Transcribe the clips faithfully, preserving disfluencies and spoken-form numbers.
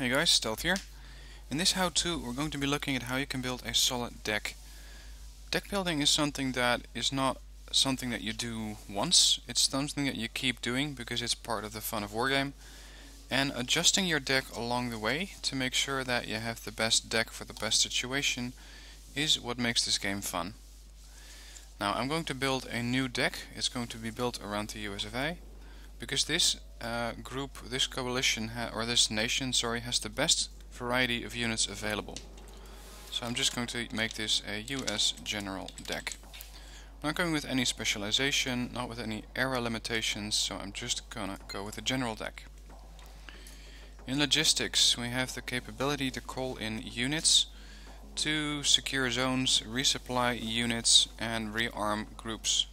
Hey guys, Stealth here. In this how-to we're going to be looking at how you can build a solid deck. Deck building is something that is not something that you do once, it's something that you keep doing because it's part of the fun of Wargame, and adjusting your deck along the way to make sure that you have the best deck for the best situation is what makes this game fun. Now I'm going to build a new deck. It's going to be built around the U S of A because this uh, group, this coalition, ha or this nation, sorry, has the best variety of units available. So I'm just going to make this a U S general deck. I'm not going with any specialization, not with any era limitations, so I'm just gonna go with a general deck. In logistics, we have the capability to call in units, to secure zones, resupply units, and rearm groups.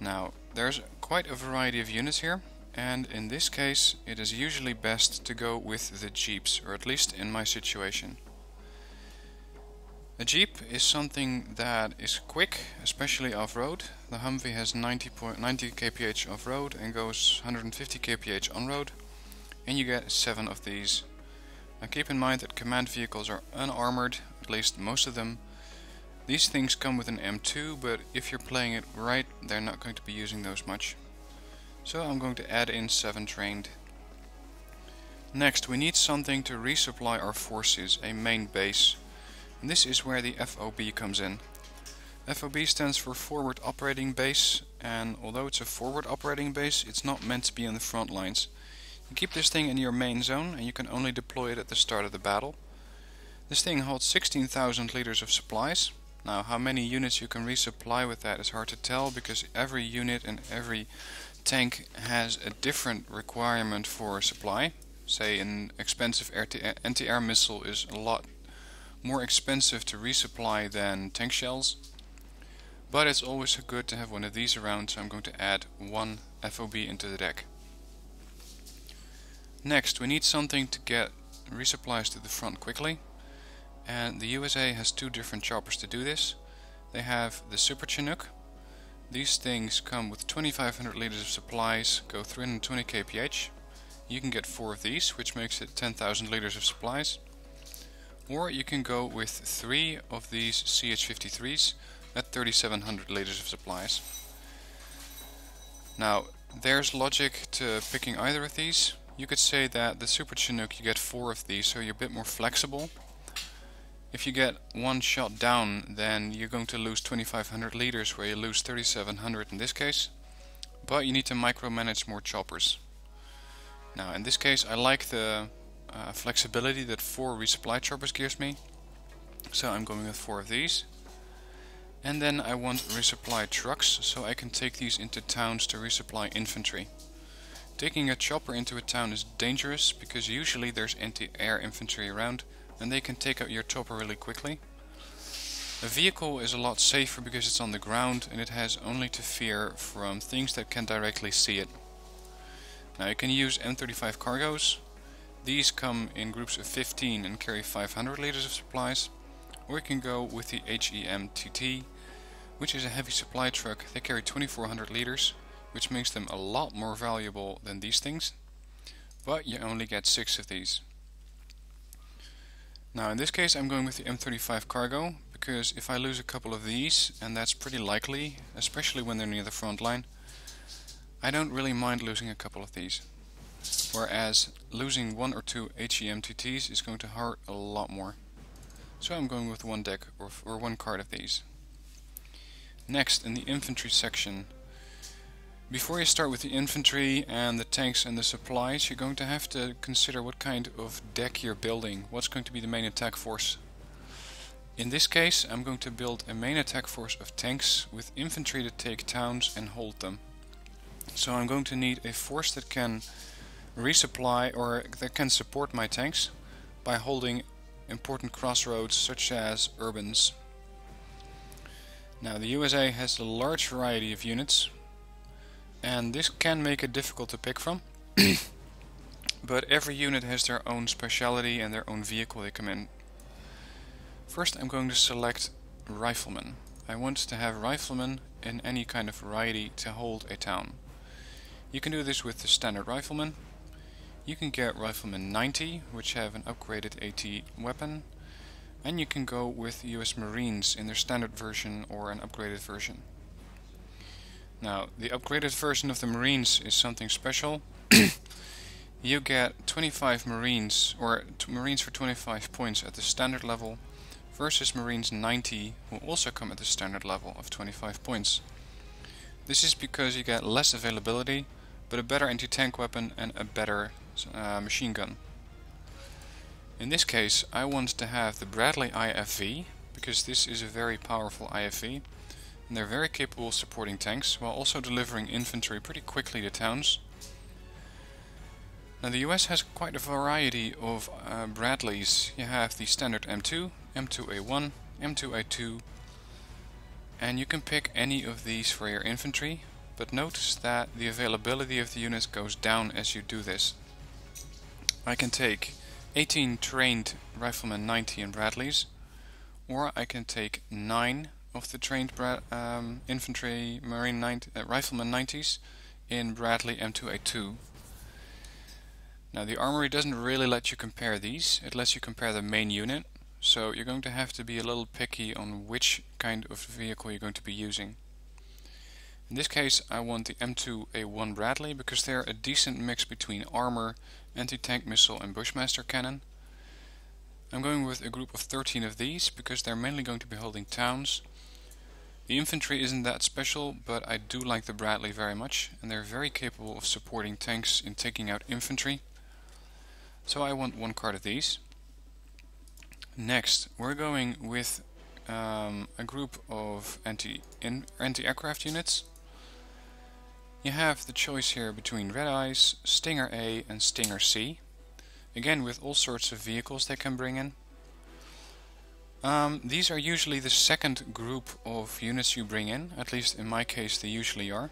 Now, there's quite a variety of units here, and in this case it is usually best to go with the jeeps, or at least in my situation. A jeep is something that is quick, especially off-road. The Humvee has ninety, ninety k p h off-road and goes one hundred fifty k p h on-road, and you get seven of these. Now keep in mind that command vehicles are unarmored, at least most of them. These things come with an M two, but if you're playing it right, they're not going to be using those much. So I'm going to add in seven trained. Next, we need something to resupply our forces, a main base. And this is where the F O B comes in. F O B stands for Forward Operating Base, and although it's a forward operating base, it's not meant to be on the front lines. You keep this thing in your main zone, and you can only deploy it at the start of the battle. This thing holds sixteen thousand liters of supplies. Now, how many units you can resupply with that is hard to tell, because every unit and every tank has a different requirement for supply. Say an expensive anti-air missile is a lot more expensive to resupply than tank shells. But it's always good to have one of these around, so I'm going to add one F O B into the deck. Next, we need something to get resupplies to the front quickly, and the U S A has two different choppers to do this. They have the Super Chinook. These things come with twenty-five hundred liters of supplies, go three hundred twenty k p h. You can get four of these, which makes it ten thousand liters of supplies. Or you can go with three of these C H fifty-threes at thirty-seven hundred liters of supplies. Now, there's logic to picking either of these. You could say that the Super Chinook, you get four of these, so you're a bit more flexible. If you get one shot down, then you're going to lose twenty-five hundred liters, where you lose thirty-seven hundred in this case. But you need to micromanage more choppers. Now, in this case, I like the uh, flexibility that four resupply choppers gives me. So I'm going with four of these. And then I want resupply trucks, so I can take these into towns to resupply infantry. Taking a chopper into a town is dangerous, because usually there's anti-air infantry around and they can take out your chopper really quickly. A vehicle is a lot safer because it's on the ground and it has only to fear from things that can directly see it. Now you can use M thirty-five cargos. These come in groups of fifteen and carry five hundred liters of supplies. Or you can go with the H E M T T, which is a heavy supply truck. They carry twenty-four hundred liters, which makes them a lot more valuable than these things, but you only get six of these. Now in this case I'm going with the M thirty-five cargo, because if I lose a couple of these, and that's pretty likely, especially when they're near the front line, I don't really mind losing a couple of these. Whereas losing one or two H E M T Ts is going to hurt a lot more. So I'm going with one deck or, or one card of these. Next, in the infantry section, before you start with the infantry and the tanks and the supplies, you're going to have to consider what kind of deck you're building. What's going to be the main attack force? In this case, I'm going to build a main attack force of tanks with infantry to take towns and hold them. So I'm going to need a force that can resupply, or that can support my tanks by holding important crossroads such as urbans. Now the U S A has a large variety of units, and this can make it difficult to pick from, but every unit has their own speciality and their own vehicle they come in. First I'm going to select riflemen. I want to have riflemen in any kind of variety to hold a town. You can do this with the standard rifleman. You can get Rifleman ninety, which have an upgraded AT weapon, and you can go with U S Marines in their standard version or an upgraded version. Now, the upgraded version of the Marines is something special. You get twenty-five Marines, or Marines for twenty-five points at the standard level, versus Marines ninety, who also come at the standard level of twenty-five points. This is because you get less availability, but a better anti-tank weapon and a better uh, machine gun. In this case, I want to have the Bradley I F V, because this is a very powerful I F V, and they're very capable of supporting tanks, while also delivering infantry pretty quickly to towns. Now the U S has quite a variety of uh, Bradleys. You have the standard M two, M two A one, M two A two, and you can pick any of these for your infantry, but notice that the availability of the units goes down as you do this. I can take eighteen trained Rifleman ninety and Bradleys, or I can take nine of the trained Bra um, infantry Marine ninety, uh, Rifleman nineties in Bradley M two A two. Now the armory doesn't really let you compare these, it lets you compare the main unit, so you're going to have to be a little picky on which kind of vehicle you're going to be using. In this case I want the M two A one Bradley because they're a decent mix between armor, anti-tank missile and Bushmaster cannon. I'm going with a group of thirteen of these because they're mainly going to be holding towns. The infantry isn't that special, but I do like the Bradley very much, and they're very capable of supporting tanks in taking out infantry. So I want one card of these. Next, we're going with um, a group of anti in, anti-aircraft units. You have the choice here between Red Eyes, Stinger A and Stinger C. Again, with all sorts of vehicles they can bring in. Um, these are usually the second group of units you bring in, at least in my case they usually are.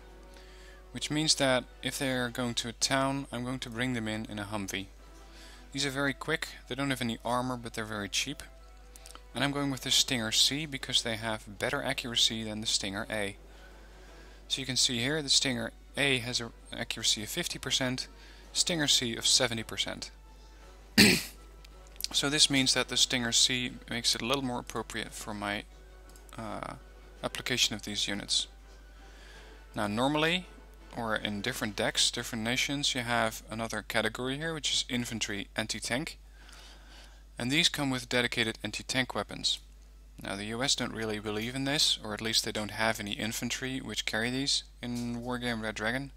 Which means that if they're going to a town, I'm going to bring them in in a Humvee. These are very quick, they don't have any armor, but they're very cheap. And I'm going with the Stinger C because they have better accuracy than the Stinger A. So you can see here the Stinger A has an accuracy of fifty percent, Stinger C of seventy percent. So this means that the Stinger C makes it a little more appropriate for my uh, application of these units. Now normally, or in different decks, different nations, you have another category here, which is infantry anti-tank, and these come with dedicated anti-tank weapons. Now the U S don't really believe in this, or at least they don't have any infantry which carry these in Wargame Red Dragon,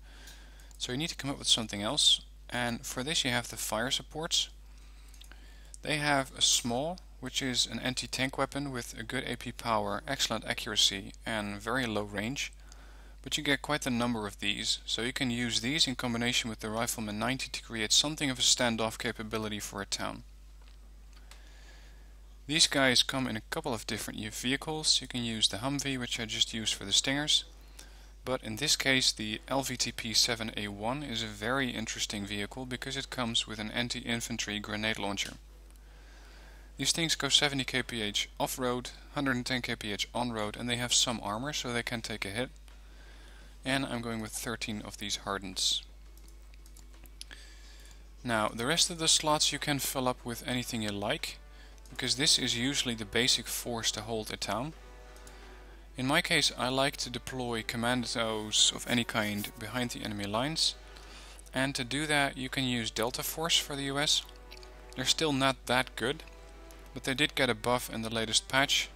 so you need to come up with something else, and for this you have the fire supports. They have a small, which is an anti-tank weapon with a good A P power, excellent accuracy and very low range. But you get quite a number of these, so you can use these in combination with the Rifleman ninety to create something of a standoff capability for a town. These guys come in a couple of different vehicles. You can use the Humvee, which I just used for the Stingers, but in this case the L V T P seven A one is a very interesting vehicle because it comes with an anti-infantry grenade launcher. These things go seventy K P H off-road, one hundred ten K P H on-road, and they have some armor so they can take a hit. And I'm going with thirteen of these hardens. Now the rest of the slots you can fill up with anything you like, because this is usually the basic force to hold a town. In my case I like to deploy commandos of any kind behind the enemy lines, and to do that you can use Delta Force for the U S. They're still not that good, but they did get a buff in the latest patch.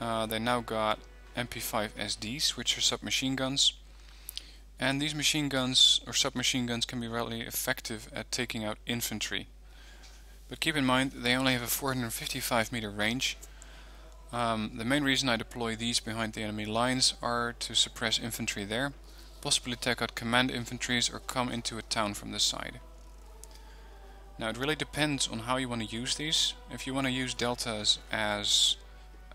Uh, they now got M P five S Ds, which are submachine guns. And these machine guns or submachine guns can be really effective at taking out infantry. But keep in mind they only have a four hundred fifty-five meter range. Um, the main reason I deploy these behind the enemy lines are to suppress infantry there, possibly take out command infantries or come into a town from the side. Now it really depends on how you want to use these. If you want to use deltas as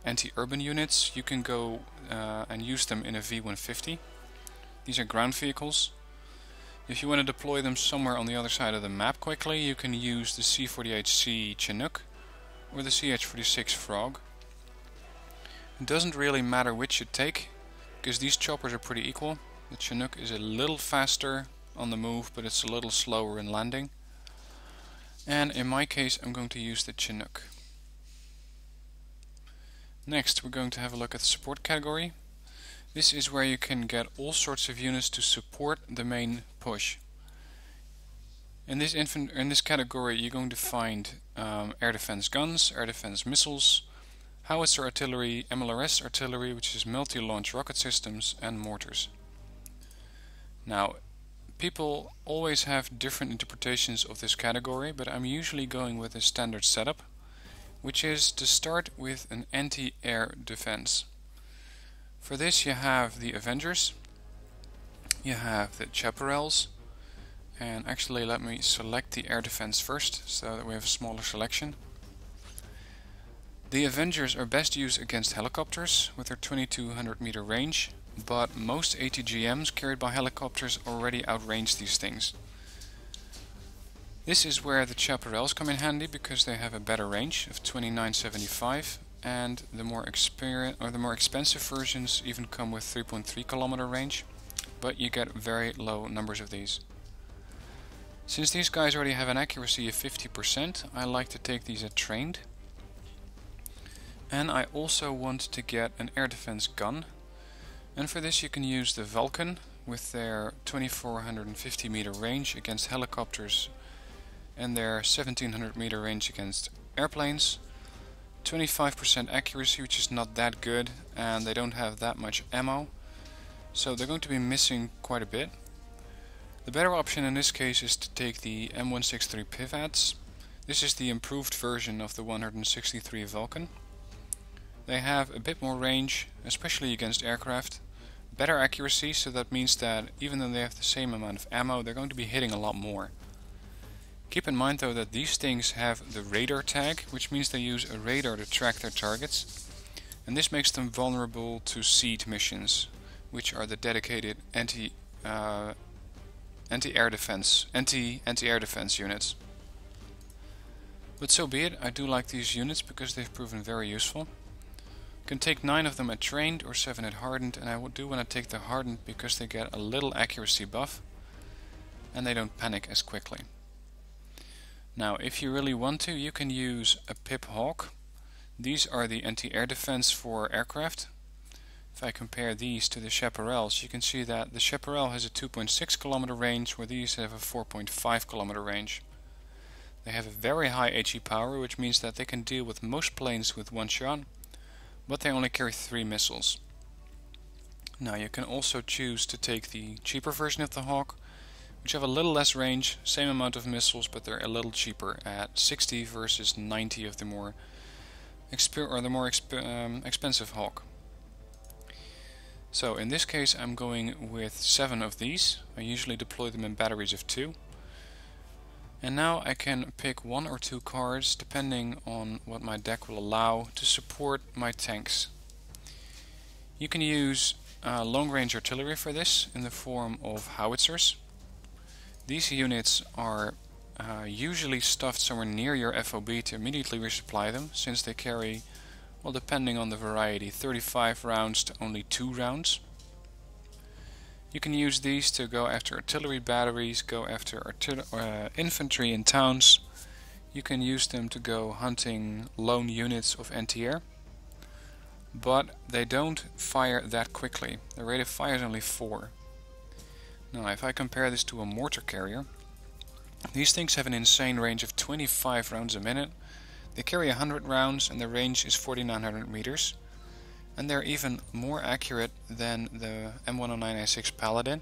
anti-urban units, you can go uh, and use them in a V one fifty. These are ground vehicles. If you want to deploy them somewhere on the other side of the map quickly, you can use the C forty-eight C Chinook or the C H forty-six Frog. It doesn't really matter which you take, because these choppers are pretty equal. The Chinook is a little faster on the move, but it's a little slower in landing. And in my case, I'm going to use the Chinook. Next, we're going to have a look at the support category. This is where you can get all sorts of units to support the main push. In this, infant, in this category, you're going to find um, air defense guns, air defense missiles, howitzer artillery, M L R S artillery, which is multi-launch rocket systems, and mortars. Now, people always have different interpretations of this category, but I'm usually going with a standard setup, which is to start with an anti-air defense. For this you have the Avengers, you have the Chaparrals, and actually let me select the air defense first so that we have a smaller selection. The Avengers are best used against helicopters with their twenty-two hundred meter range, but most A T G Ms carried by helicopters already outrange these things. This is where the Chaparrals come in handy because they have a better range of twenty-nine seventy-five, and the more exper or the more expensive versions even come with three point three kilometer range, but you get very low numbers of these. Since these guys already have an accuracy of fifty percent, I like to take these at trained. And I also want to get an air defense gun, and for this you can use the Vulcan with their twenty-four fifty meter range against helicopters and their seventeen hundred meter range against airplanes, twenty-five percent accuracy, which is not that good, and they don't have that much ammo, so they're going to be missing quite a bit. The better option in this case is to take the M one sixty-three Pivads. This is the improved version of the one sixty-three Vulcan. They have a bit more range, especially against aircraft, better accuracy, so that means that even though they have the same amount of ammo, they're going to be hitting a lot more. Keep in mind though that these things have the radar tag, which means they use a radar to track their targets, and this makes them vulnerable to SEAD missions, which are the dedicated anti uh, anti-air defense anti anti-air defense units. But so be it. I do like these units because they've proven very useful. You can take nine of them at trained or seven at hardened, and I do want to take the hardened because they get a little accuracy buff, and they don't panic as quickly. Now, if you really want to, you can use a Pip Hawk. These are the anti-air defense for aircraft. If I compare these to the Chaparrals, you can see that the Chaparral has a two point six kilometer range, where these have a four point five kilometer range. They have a very high HE power, which means that they can deal with most planes with one shot, but they only carry three missiles. Now, you can also choose to take the cheaper version of the Hawk, which have a little less range, same amount of missiles, but they're a little cheaper at sixty versus ninety of the more exper or the more exp um, expensive Hawk. So in this case, I'm going with seven of these. I usually deploy them in batteries of two. And now I can pick one or two cards, depending on what my deck will allow, to support my tanks. You can use uh, long-range artillery for this in the form of howitzers. These units are uh, usually stuffed somewhere near your F O B to immediately resupply them, since they carry, well, depending on the variety, thirty-five rounds to only two rounds. You can use these to go after artillery batteries, go after artil uh, infantry in towns. You can use them to go hunting lone units of anti-air, but they don't fire that quickly. The rate of fire is only four. Now, if I compare this to a mortar carrier, these things have an insane range of twenty-five rounds a minute. They carry one hundred rounds, and the range is forty-nine hundred meters. And they're even more accurate than the M one oh nine A six Paladin.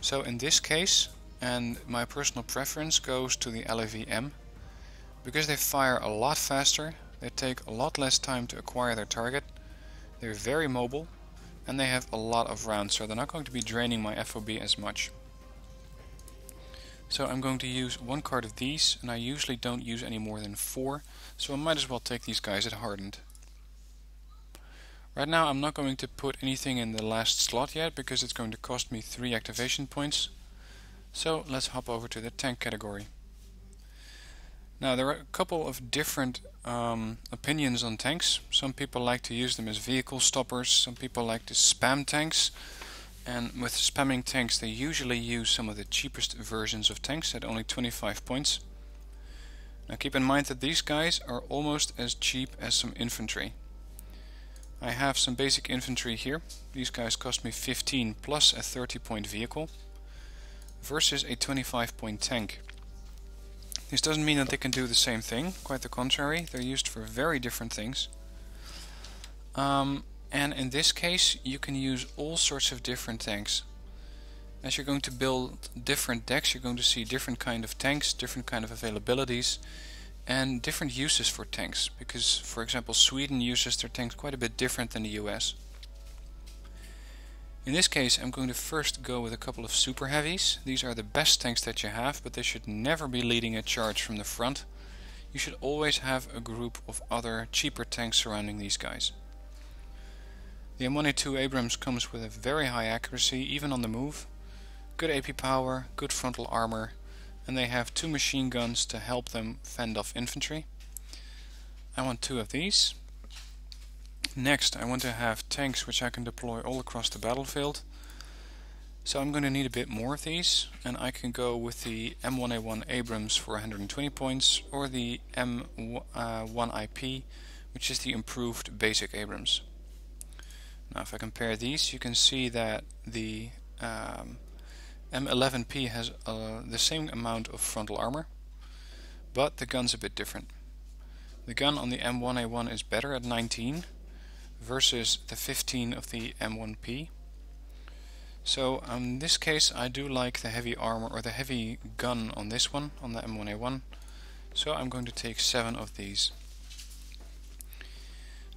So in this case, and my personal preference goes to the L A V M, because they fire a lot faster, they take a lot less time to acquire their target, they're very mobile, and they have a lot of rounds, so they're not going to be draining my F O B as much. So I'm going to use one card of these, and I usually don't use any more than four, so I might as well take these guys at hardened. Right now I'm not going to put anything in the last slot yet, because it's going to cost me three activation points. So let's hop over to the tank category. Now, there are a couple of different um, opinions on tanks. Some people like to use them as vehicle stoppers, some people like to spam tanks, and with spamming tanks they usually use some of the cheapest versions of tanks at only twenty-five points. Now keep in mind that these guys are almost as cheap as some infantry. I have some basic infantry here. These guys cost me fifteen plus a thirty point vehicle versus a twenty-five point tank. This doesn't mean that they can do the same thing, quite the contrary. They're used for very different things. Um, and in this case you can use all sorts of different tanks. As you're going to build different decks, you're going to see different kind of tanks, different kind of availabilities, and different uses for tanks, because for example Sweden uses their tanks quite a bit different than the U S. In this case I'm going to first go with a couple of super heavies. These are the best tanks that you have, but they should never be leading a charge from the front. You should always have a group of other cheaper tanks surrounding these guys. The M one A two Abrams comes with a very high accuracy even on the move, good A P power, good frontal armor, and they have two machine guns to help them fend off infantry. I want two of these. Next I want to have tanks which I can deploy all across the battlefield, so I'm going to need a bit more of these, and I can go with the M one A one Abrams for one hundred twenty points, or the M one I P, which is the improved basic Abrams. Now if I compare these, you can see that the um, M eleven P has uh, the same amount of frontal armor, but the gun's a bit different. The gun on the M one A one is better at nineteen versus the fifteen of the M one P. So um, in this case I do like the heavy armor or the heavy gun on this one, on the M one A one, so I'm going to take seven of these.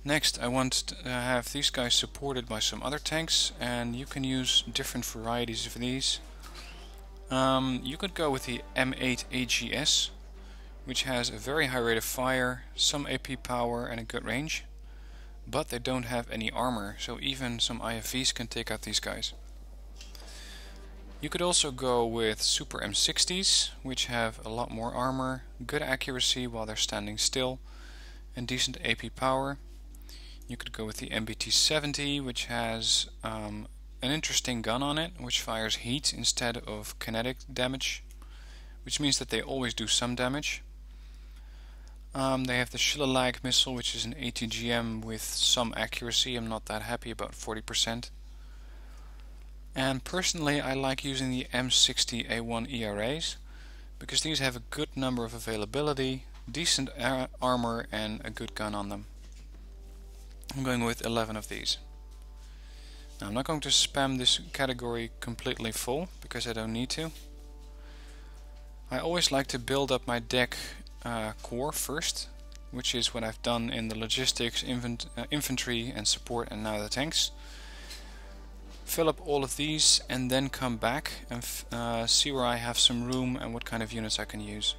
Next I want to have these guys supported by some other tanks, and you can use different varieties of these. Um, you could go with the M eight A G S, which has a very high rate of fire, some A P power and a good range, but they don't have any armor, so even some I F Vs can take out these guys. You could also go with Super M sixties, which have a lot more armor, good accuracy while they're standing still, and decent A P power. You could go with the M B T seventy, which has um, an interesting gun on it, which fires heat instead of kinetic damage, which means that they always do some damage. Um, they have the Shillalag missile, which is an A T G M with some accuracy. I'm not that happy about forty percent. And personally I like using the M sixty A one E R As, because these have a good number of availability, decent ar armor and a good gun on them. I'm going with eleven of these. Now I'm not going to spam this category completely full, because I don't need to. I always like to build up my deck uh, core first, which is what I've done in the logistics, invent uh, infantry and support, and now the tanks. Fill up all of these and then come back and f uh, see where I have some room and what kind of units I can use.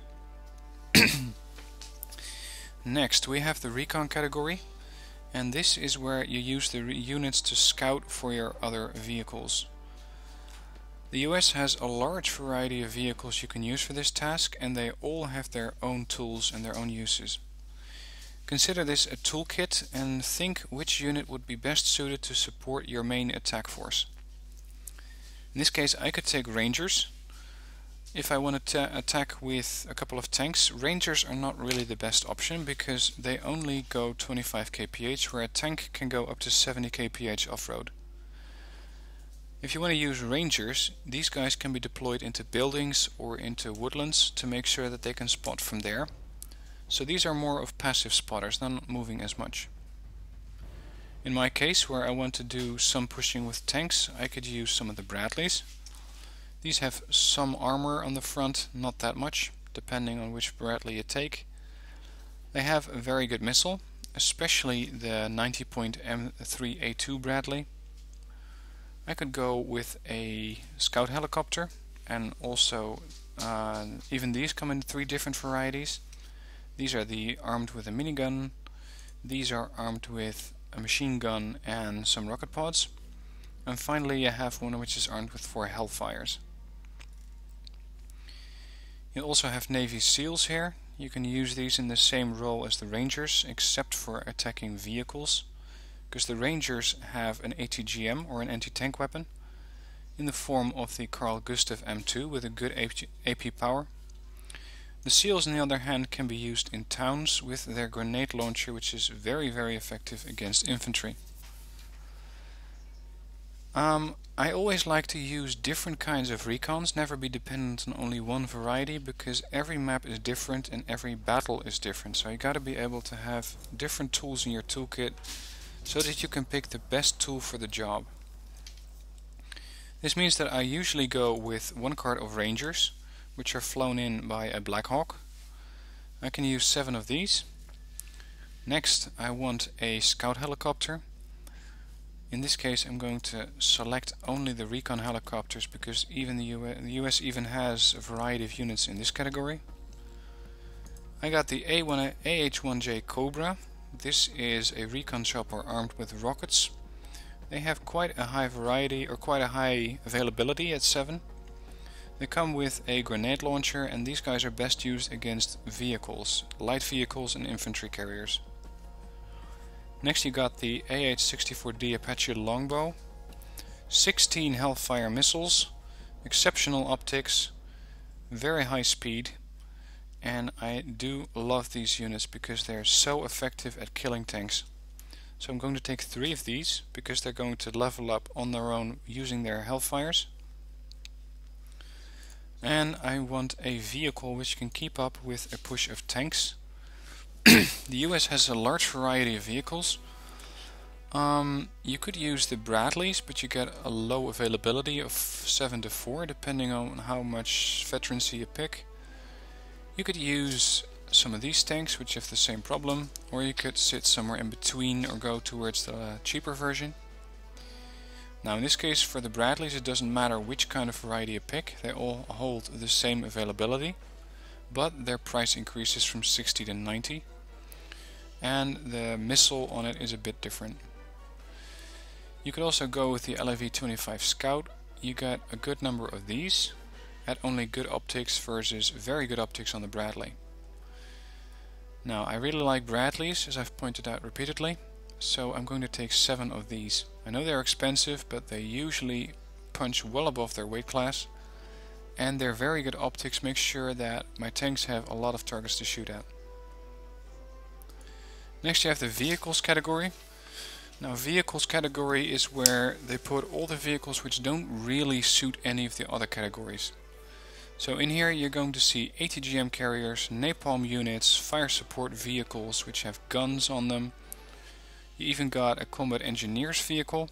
Next we have the recon category, and this is where you use the units to scout for your other vehicles. The U S has a large variety of vehicles you can use for this task, and they all have their own tools and their own uses. Consider this a toolkit and think which unit would be best suited to support your main attack force. In this case I could take Rangers. If I want to attack with a couple of tanks, Rangers are not really the best option, because they only go twenty-five K P H, where a tank can go up to seventy K P H off-road. If you want to use Rangers, these guys can be deployed into buildings or into woodlands to make sure that they can spot from there. So these are more of passive spotters, they're not moving as much. In my case, where I want to do some pushing with tanks, I could use some of the Bradleys. These have some armor on the front, not that much, depending on which Bradley you take. They have a very good missile, especially the ninety point M three A two Bradley. I could go with a scout helicopter, and also uh, even these come in three different varieties. These are the armed with a minigun, these are armed with a machine gun and some rocket pods, and finally you have one which is armed with four Hellfires. You also have Navy SEALs here. You can use these in the same role as the Rangers, except for attacking vehicles, because the Rangers have an A T G M or an anti-tank weapon in the form of the Carl Gustav M two with a good A P power. The SEALs, on the other hand, can be used in towns with their grenade launcher, which is very, very effective against infantry. Um, I always like to use different kinds of recons, never be dependent on only one variety, because every map is different and every battle is different. So you gotta be able to have different tools in your toolkit so that you can pick the best tool for the job. This means that I usually go with one card of Rangers, which are flown in by a Black Hawk. I can use seven of these. Next, I want a scout helicopter. In this case, I'm going to select only the recon helicopters, because even the U S, the U S even has a variety of units in this category. I got the A H one J Cobra. This is a recon chopper armed with rockets. They have quite a high variety, or quite a high availability at seven. They come with a grenade launcher, and these guys are best used against vehicles, light vehicles and infantry carriers. Next you got the A H sixty-four D Apache Longbow, sixteen Hellfire missiles, exceptional optics, very high speed, and I do love these units because they're so effective at killing tanks. So I'm going to take three of these, because they're going to level up on their own using their Hellfires. And I want a vehicle which can keep up with a push of tanks. The U S has a large variety of vehicles. Um, you could use the Bradleys, but you get a low availability of seven to four, depending on how much veterancy you pick. You could use some of these tanks, which have the same problem, or you could sit somewhere in between or go towards the cheaper version. Now in this case, for the Bradleys, it doesn't matter which kind of variety you pick, they all hold the same availability, but their price increases from sixty to ninety, and the missile on it is a bit different. You could also go with the L A V twenty-five Scout. You got a good number of these at only good optics versus very good optics on the Bradley. Now I really like Bradleys, as I've pointed out repeatedly, so I'm going to take seven of these. I know they're expensive, but they usually punch well above their weight class, and their very good optics make sure that my tanks have a lot of targets to shoot at. Next you have the vehicles category. Now vehicles category is where they put all the vehicles which don't really suit any of the other categories. So in here you're going to see A T G M carriers, napalm units, fire support vehicles which have guns on them. You even got a combat engineer's vehicle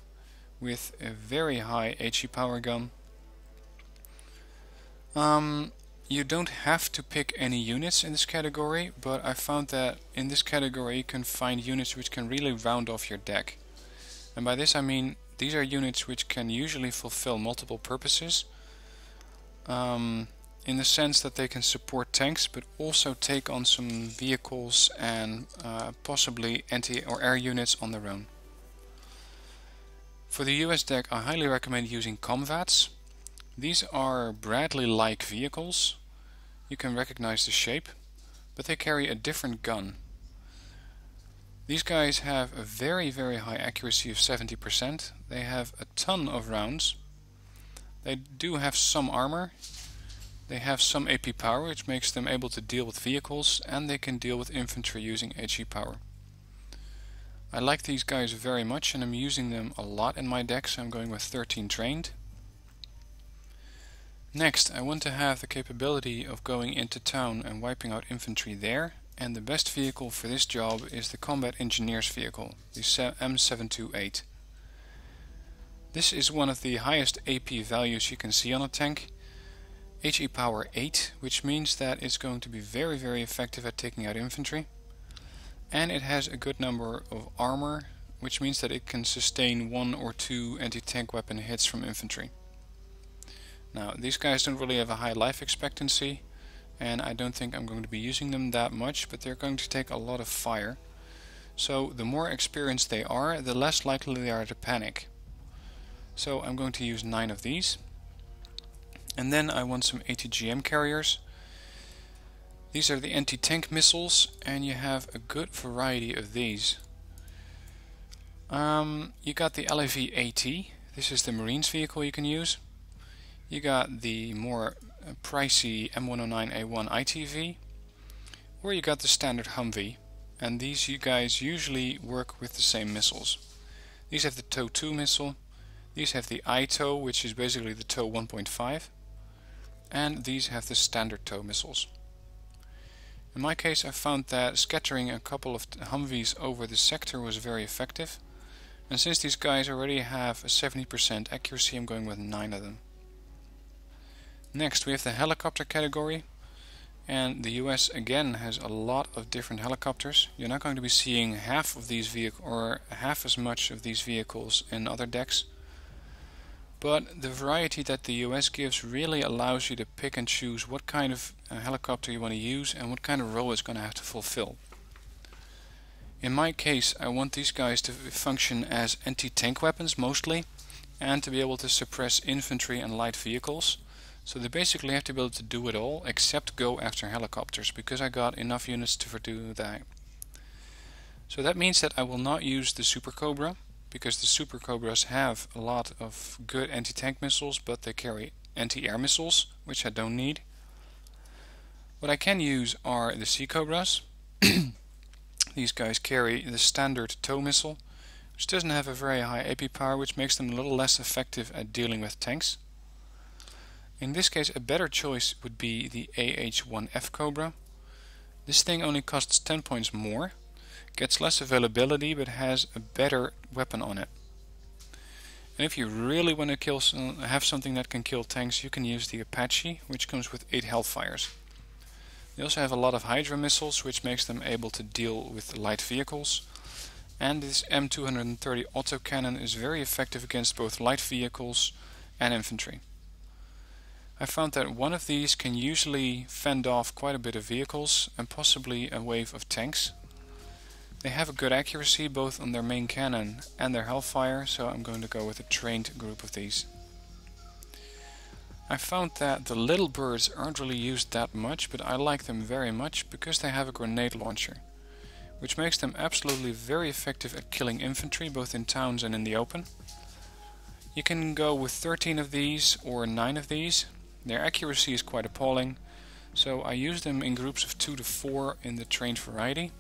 with a very high HE power gun. Um, you don't have to pick any units in this category, but I found that in this category you can find units which can really round off your deck. And by this I mean these are units which can usually fulfill multiple purposes, um, in the sense that they can support tanks, but also take on some vehicles and uh, possibly anti or air units on their own. For the U S deck, I highly recommend using Comvats. These are Bradley-like vehicles. You can recognize the shape, but they carry a different gun. These guys have a very, very high accuracy of seventy percent. They have a ton of rounds. They do have some armor. They have some A P power, which makes them able to deal with vehicles, and they can deal with infantry using HE power. I like these guys very much, and I'm using them a lot in my deck, so I'm going with thirteen trained. Next, I want to have the capability of going into town and wiping out infantry there, and the best vehicle for this job is the Combat Engineer's vehicle, the M seven two eight. This is one of the highest A P values you can see on a tank. HE power eight, which means that it's going to be very, very effective at taking out infantry, and it has a good number of armor, which means that it can sustain one or two anti-tank weapon hits from infantry. Now these guys don't really have a high life expectancy, and I don't think I'm going to be using them that much, but they're going to take a lot of fire, so the more experienced they are, the less likely they are to panic. So I'm going to use nine of these. And then I want some A T G M carriers. These are the anti-tank missiles, and you have a good variety of these. Um, you got the L A V A T. This is the Marines vehicle you can use. You got the more pricey M one oh nine A one I T V, or you got the standard Humvee, and these you guys usually work with the same missiles. These have the TOW two missile, these have the I TOW, which is basically the TOW one point five, and these have the standard TOW missiles. In my case, I found that scattering a couple of Humvees over the sector was very effective, and since these guys already have a seventy percent accuracy, I'm going with nine of them. Next we have the helicopter category, and the U S again has a lot of different helicopters. You're not going to be seeing half of these vehicle or half as much of these vehicles in other decks, but the variety that the U S gives really allows you to pick and choose what kind of uh, helicopter you want to use and what kind of role it's going to have to fulfill. In my case, I want these guys to function as anti-tank weapons mostly, and to be able to suppress infantry and light vehicles. So they basically have to be able to do it all, except go after helicopters, because I got enough units to do that. So that means that I will not use the Super Cobra, because the Super Cobras have a lot of good anti-tank missiles, but they carry anti-air missiles, which I don't need. What I can use are the Sea Cobras. These guys carry the standard TOW missile, which doesn't have a very high A P power, which makes them a little less effective at dealing with tanks. In this case, a better choice would be the A H one F Cobra. This thing only costs ten points more, gets less availability, but has a better weapon on it. And if you really want to kill some, have something that can kill tanks, you can use the Apache, which comes with eight Hellfires. They also have a lot of Hydra missiles, which makes them able to deal with light vehicles. And this M two thirty autocannon is very effective against both light vehicles and infantry. I found that one of these can usually fend off quite a bit of vehicles and possibly a wave of tanks. They have a good accuracy both on their main cannon and their Hellfire, so I'm going to go with a trained group of these. I found that the little birds aren't really used that much, but I like them very much because they have a grenade launcher, which makes them absolutely very effective at killing infantry both in towns and in the open. You can go with thirteen of these or nine of these. Their accuracy is quite appalling, so I use them in groups of two to four in the trained variety.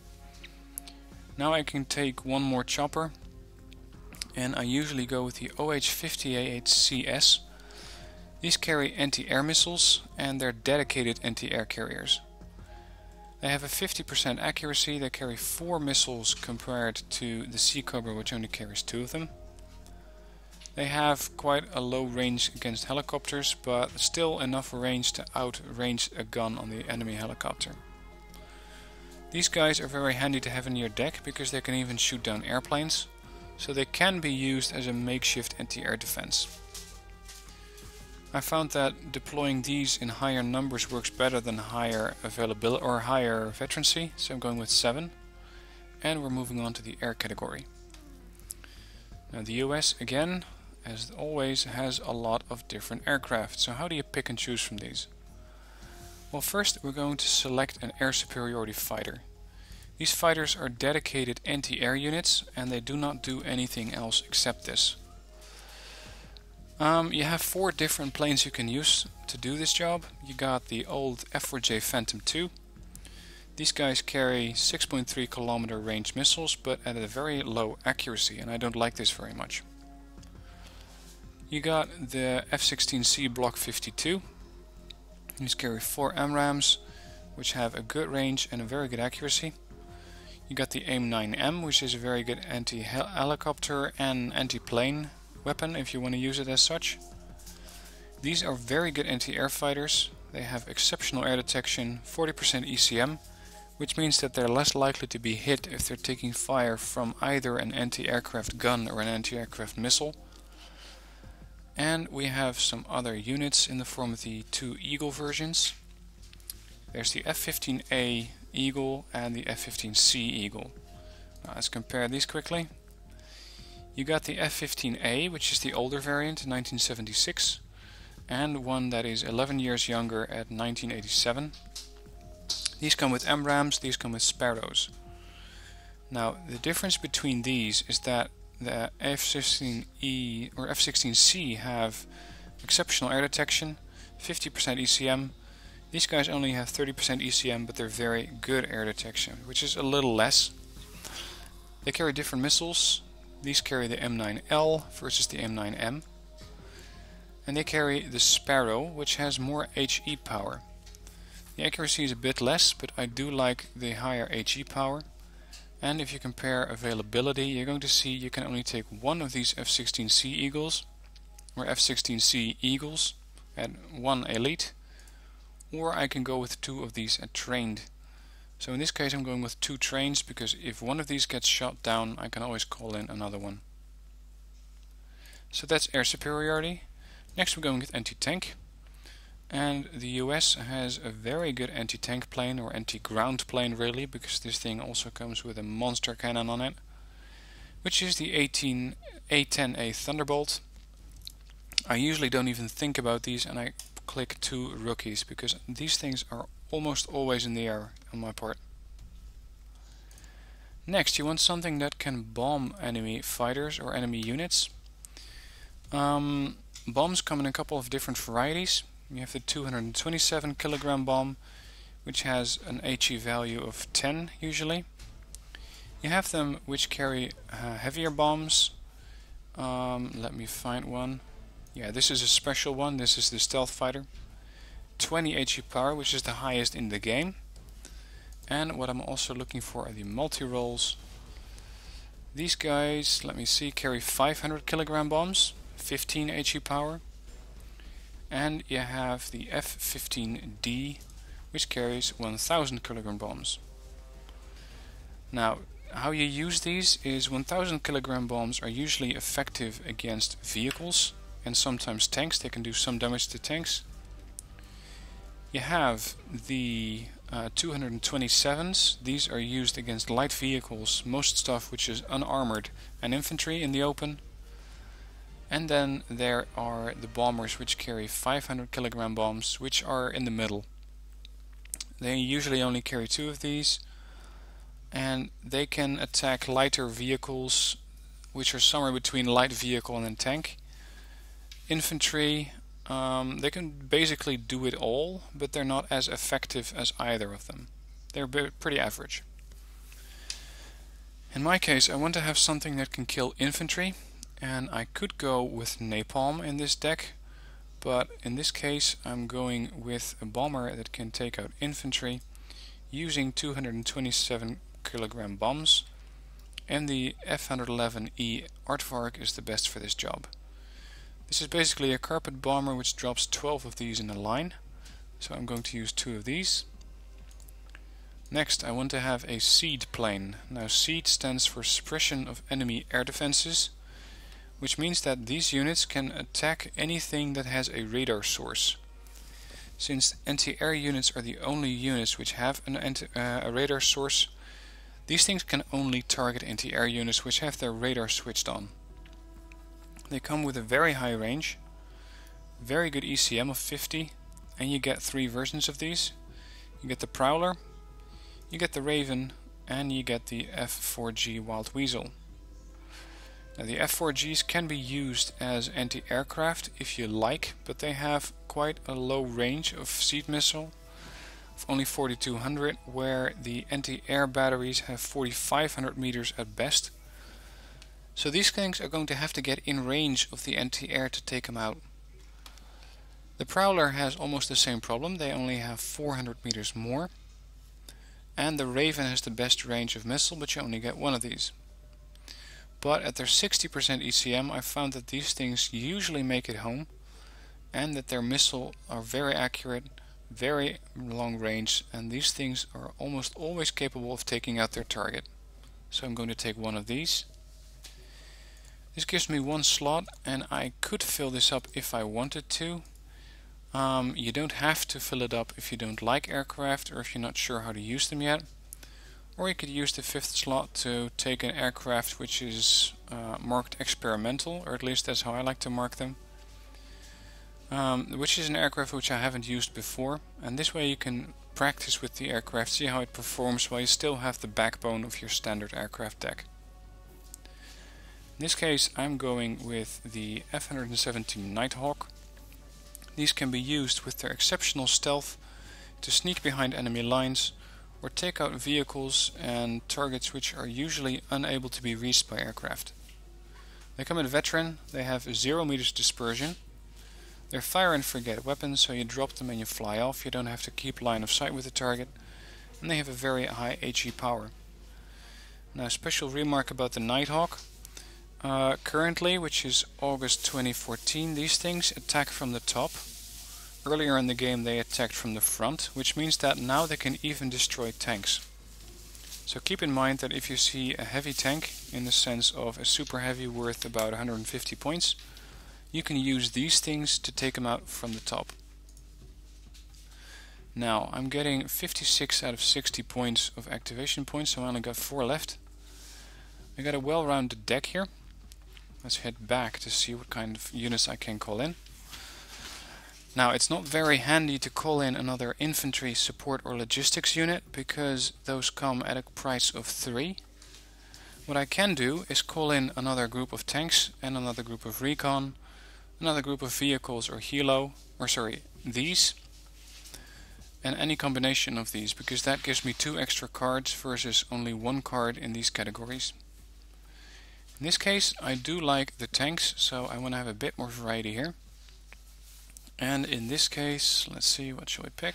Now I can take one more chopper, and I usually go with the O H fifty-eight C S. These carry anti-air missiles, and they're dedicated anti-air carriers. They have a fifty percent accuracy, they carry four missiles compared to the Sea Cobra, which only carries two of them. They have quite a low range against helicopters, but still enough range to outrange a gun on the enemy helicopter. These guys are very handy to have in your deck because they can even shoot down airplanes, so they can be used as a makeshift anti-air defense. I found that deploying these in higher numbers works better than higher availability or higher veterancy, so I'm going with seven, and we're moving on to the air category. Now the U S again, as always, has a lot of different aircraft, so how do you pick and choose from these? Well, first we're going to select an air superiority fighter. These fighters are dedicated anti-air units, and they do not do anything else except this. Um, you have four different planes you can use to do this job. You got the old F four J Phantom two. These guys carry six point three kilometer range missiles, but at a very low accuracy, and I don't like this very much. You got the F sixteen C Block fifty-two. These carry four AMRAAMs, which have a good range and a very good accuracy. You got the AIM nine M, which is a very good anti-helicopter and anti-plane weapon, if you want to use it as such. These are very good anti-air fighters. They have exceptional air detection, forty percent E C M, which means that they're less likely to be hit if they're taking fire from either an anti-aircraft gun or an anti-aircraft missile. And we have some other units in the form of the two Eagle versions. There's the F fifteen A Eagle and the F fifteen C Eagle. Now let's compare these quickly. You got the F fifteen A, which is the older variant, nineteen seventy-six, and one that is eleven years younger at nineteen eighty-seven. These come with AMRAAMs, these come with Sparrows. Now the difference between these is that the F sixteen E or F sixteen C have exceptional air detection, fifty percent E C M. These guys only have thirty percent E C M, but they're very good air detection, which is a little less. They carry different missiles. These carry the M nine L versus the M nine M. And they carry the Sparrow, which has more H E power. The accuracy is a bit less, but I do like the higher H E power. And if you compare availability, you're going to see you can only take one of these F sixteen C Eagles, or F sixteen C Eagles, at one Elite, or I can go with two of these at Trained. So in this case I'm going with two Trains, because if one of these gets shot down, I can always call in another one. So that's air superiority. Next we're going with anti-tank. And the U S has a very good anti-tank plane, or anti-ground plane really, because this thing also comes with a monster cannon on it, which is the A ten A Thunderbolt. I usually don't even think about these, and I click two rookies, because these things are almost always in the air on my part. Next, you want something that can bomb enemy fighters or enemy units. Um, bombs come in a couple of different varieties. You have the two hundred twenty-seven kilogram bomb, which has an H E value of ten usually. You have them which carry uh, heavier bombs. Um, let me find one. Yeah, this is a special one. This is the Stealth Fighter. twenty H E power, which is the highest in the game. And what I'm also looking for are the multi-rolls. These guys, let me see, carry five hundred kilogram bombs, fifteen H E power. And you have the F fifteen D, which carries one thousand kilogram bombs. Now, how you use these is one thousand kilogram bombs are usually effective against vehicles and sometimes tanks. They can do some damage to tanks. You have the uh, two hundred twenty-sevens. These are used against light vehicles, most stuff which is unarmored, and infantry in the open. And then there are the bombers, which carry five hundred kilogram bombs, which are in the middle. They usually only carry two of these, and they can attack lighter vehicles, which are somewhere between light vehicle and tank. Infantry, um, they can basically do it all, but they're not as effective as either of them. They're pretty average. In my case, I want to have something that can kill infantry, and I could go with napalm in this deck, but in this case I'm going with a bomber that can take out infantry using two hundred twenty-seven kilogram bombs, and the F one eleven E Aardvark is the best for this job. This is basically a carpet bomber which drops twelve of these in a line, so I'm going to use two of these. Next, I want to have a SEAD plane. Now, SEAD stands for Suppression of Enemy Air Defenses, which means that these units can attack anything that has a radar source. Since anti-air units are the only units which have an anti uh, a radar source, these things can only target anti-air units which have their radar switched on. They come with a very high range, very good E C M of fifty, and you get three versions of these. You get the Prowler, you get the Raven, and you get the F four G Wild Weasel. Now, the F four Gs can be used as anti-aircraft if you like, but they have quite a low range of SEAD missile of only forty-two hundred, where the anti-air batteries have forty-five hundred meters at best. So these things are going to have to get in range of the anti-air to take them out. The Prowler has almost the same problem. They only have four hundred meters more. And the Raven has the best range of missile, but you only get one of these. But at their sixty percent E C M, I found that these things usually make it home, and that their missiles are very accurate, very long range, and these things are almost always capable of taking out their target. So I'm going to take one of these. This gives me one slot, and I could fill this up if I wanted to. Um, you don't have to fill it up if you don't like aircraft, or if you're not sure how to use them yet. Or you could use the fifth slot to take an aircraft which is uh, marked experimental, or at least that's how I like to mark them, um, which is an aircraft which I haven't used before, and this way you can practice with the aircraft, see how it performs, while you still have the backbone of your standard aircraft deck. In this case I'm going with the F one seventeen Nighthawk. These can be used with their exceptional stealth to sneak behind enemy lines or take out vehicles and targets which are usually unable to be reached by aircraft. They come in veteran, they have zero meters dispersion, they're fire and forget weapons, so you drop them and you fly off, you don't have to keep line of sight with the target, and they have a very high HE power. Now, special remark about the Nighthawk. Uh, currently, which is August twenty fourteen, these things attack from the top. Earlier in the game they attacked from the front, which means that now they can even destroy tanks. So keep in mind that if you see a heavy tank, in the sense of a super heavy worth about one hundred fifty points, you can use these things to take them out from the top. Now, I'm getting fifty-six out of sixty points of activation points, so I only got four left. I got a well-rounded deck here. Let's head back to see what kind of units I can call in. Now, it's not very handy to call in another infantry, support or logistics unit, because those come at a price of three. What I can do is call in another group of tanks and another group of recon, another group of vehicles or helo, or sorry, these, and any combination of these, because that gives me two extra cards versus only one card in these categories. In this case, I do like the tanks, so I want to have a bit more variety here. And in this case, let's see, what shall I pick?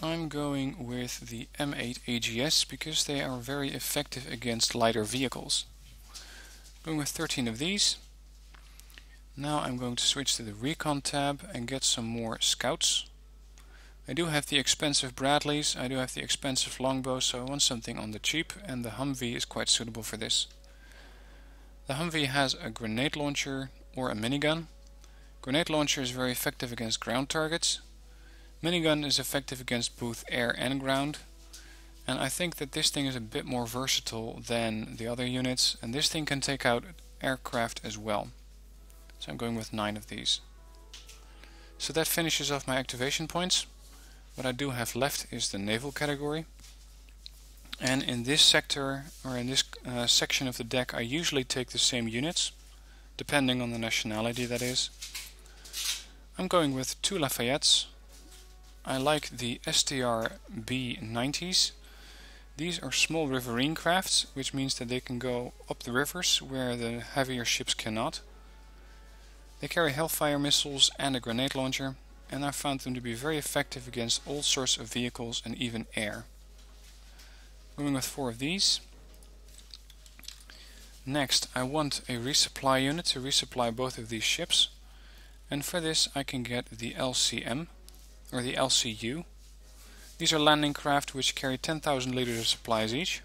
I'm going with the M eight A G S because they are very effective against lighter vehicles. I'm going with thirteen of these. Now I'm going to switch to the Recon tab and get some more scouts. I do have the expensive Bradleys, I do have the expensive longbows, so I want something on the cheap, and the Humvee is quite suitable for this. The Humvee has a grenade launcher or a minigun. Grenade launcher is very effective against ground targets. Minigun is effective against both air and ground. And I think that this thing is a bit more versatile than the other units, and this thing can take out aircraft as well. So I'm going with nine of these. So that finishes off my activation points. What I do have left is the naval category, and in this sector, or in this uh, section of the deck, I usually take the same units, depending on the nationality that is. I'm going with two Lafayettes. I like the S T R B ninety s. These are small riverine crafts, which means that they can go up the rivers where the heavier ships cannot. They carry Hellfire missiles and a grenade launcher, and I found them to be very effective against all sorts of vehicles and even air. Going with four of these. Next, I want a resupply unit to resupply both of these ships, and for this I can get the L C M, or the L C U. These are landing craft which carry ten thousand liters of supplies each,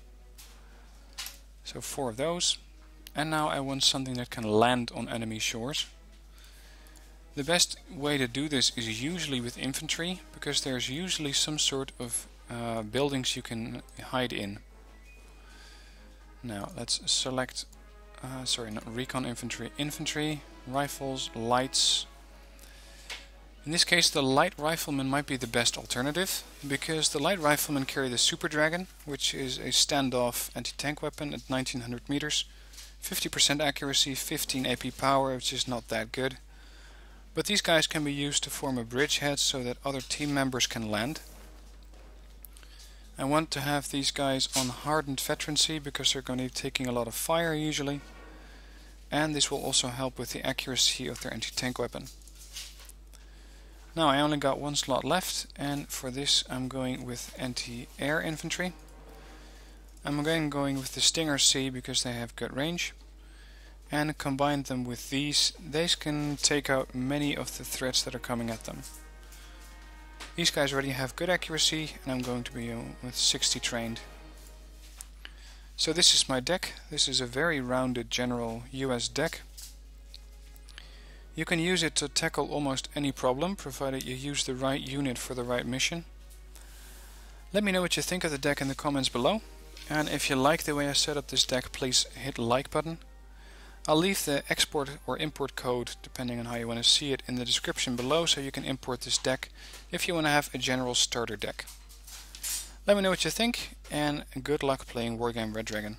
so four of those. And now I want something that can land on enemy shores. The best way to do this is usually with infantry, because there's usually some sort of uh, buildings you can hide in. Now let's select, uh, sorry, not recon infantry, infantry, rifles, lights. In this case, the light riflemen might be the best alternative, because the light riflemen carry the Super Dragon, which is a standoff anti-tank weapon at nineteen hundred meters, fifty percent accuracy, fifteen A P power, which is not that good. But these guys can be used to form a bridgehead so that other team members can land. I want to have these guys on hardened veterancy because they're going to be taking a lot of fire usually, and this will also help with the accuracy of their anti-tank weapon. Now I only got one slot left, and for this I'm going with anti-air infantry. I'm again going with the Stinger C because they have good range, and combine them with these. These can take out many of the threats that are coming at them. These guys already have good accuracy, and I'm going to be uh, with sixty trained. So this is my deck. This is a very rounded general U S deck. You can use it to tackle almost any problem, provided you use the right unit for the right mission. Let me know what you think of the deck in the comments below, and if you like the way I set up this deck, please hit the like button. I'll leave the export or import code, depending on how you want to see it, in the description below, so you can import this deck if you want to have a general starter deck. Let me know what you think, and good luck playing Wargame Red Dragon.